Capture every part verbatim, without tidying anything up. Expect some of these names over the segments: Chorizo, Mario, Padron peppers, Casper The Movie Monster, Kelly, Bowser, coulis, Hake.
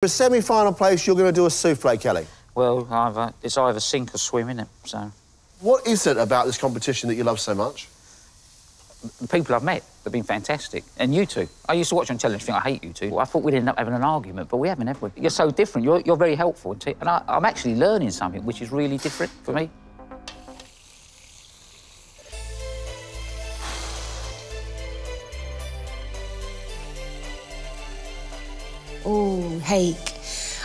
For semi-final place, you're going to do a souffle, Kelly. Well, either, it's either sink or swim, isn't it? So. What is it about this competition that you love so much? The people I've met, they've been fantastic. And you two. I used to watch on television and think, I hate you two. Well, I thought we'd end up having an argument, but we haven't, have we? You're so different. You're, you're very helpful. And I, I'm actually learning something which is really different for me. Oh, hake.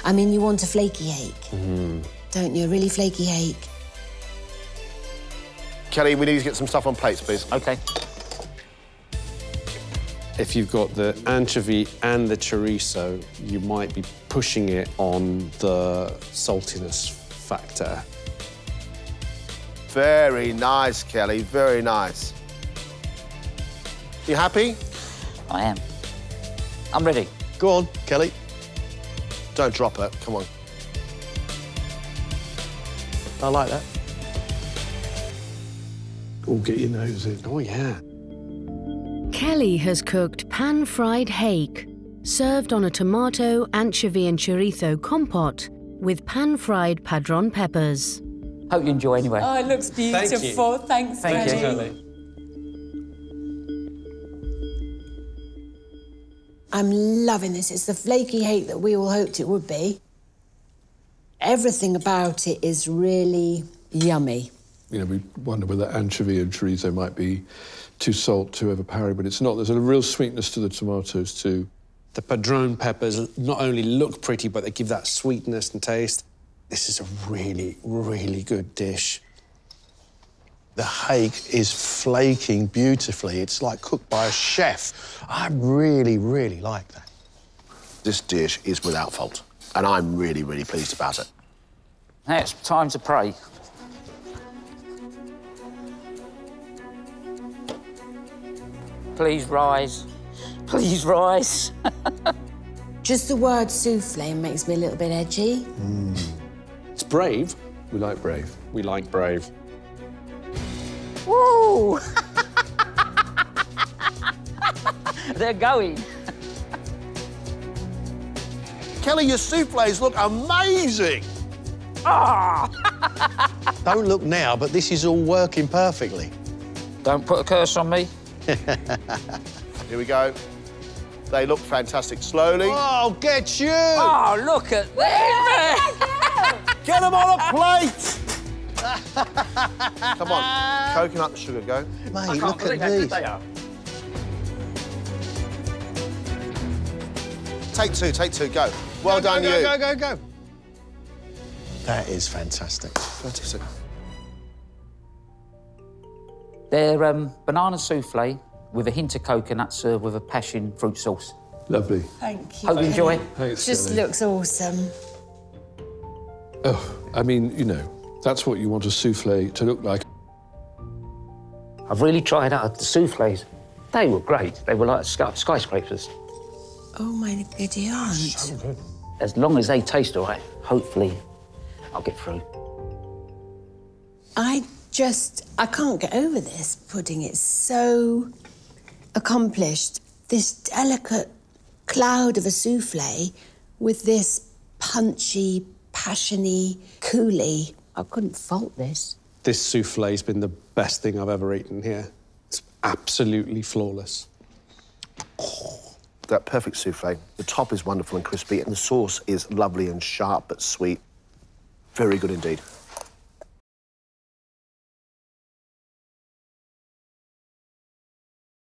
I mean, you want a flaky hake, mm. don't you? A really flaky hake. Kelly, we need to get some stuff on plates, please. OK. If you've got the anchovy and the chorizo, you might be pushing it on the saltiness factor. Very nice, Kelly, very nice. You happy? I am. I'm ready. Go on, Kelly. Don't drop it. Come on. I like that. Oh, get your nose in. Oh, yeah. Kelly has cooked pan-fried hake, served on a tomato, anchovy and chorizo compote with pan-fried padron peppers. Hope you enjoy anyway. Oh, it looks beautiful. Thank you. Thanks, Thank Kelly. you, Kelly. I'm loving this. It's the flaky hake that we all hoped it would be. Everything about it is really yummy. You know, we wonder whether anchovy and chorizo might be too salt, too overpowering, but it's not. There's a real sweetness to the tomatoes, too. The padron peppers not only look pretty, but they give that sweetness and taste. This is a really, really good dish. The hake is flaking beautifully. It's like cooked by a chef. I really, really like that. This dish is without fault, and I'm really, really pleased about it. Now it's time to pray. Please rise. Please rise. Just the word souffle makes me a little bit edgy. Mm. It's brave. We like brave. We like brave. Woo! They're going. Kelly, your soufflés look amazing. Ah! Don't look now, but this is all working perfectly. Don't put a curse on me. Here we go. They look fantastic. Slowly. Oh, get you! Oh, look at them! Get them on a plate! Come on, coconut and sugar, go. Mate, look at these. They are. Take two, take two, go. Well go, done, go, you. Go, go, go, go. That is fantastic. Fantastic. They're um, banana souffle with a hint of coconut served with a passion fruit sauce. Lovely. Thank you. Hope you enjoy. Thanks, Just Kelly. looks awesome. Oh, I mean, you know. That's what you want a souffle to look like. I've really tried out the souffles. They were great. They were like skyscrapers. Oh, my goody aunt. So good. As long as they taste all right, hopefully I'll get through. I just... I can't get over this pudding. It's so accomplished. This delicate cloud of a souffle with this punchy, passiony coulis. I couldn't fault this. This souffle's been the best thing I've ever eaten here. It's absolutely flawless. Oh, that perfect souffle. The top is wonderful and crispy, and the sauce is lovely and sharp but sweet. Very good indeed.